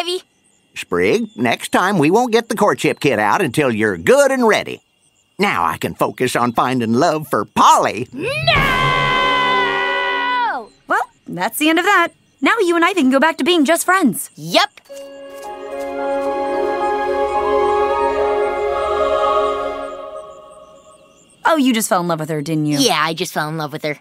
Davy. Sprig, next time we won't get the courtship kit out until you're good and ready. Now I can focus on finding love for Polly. No! Well, that's the end of that. Now you and I can go back to being just friends. Yep. Oh, you just fell in love with her, didn't you? Yeah, I just fell in love with her.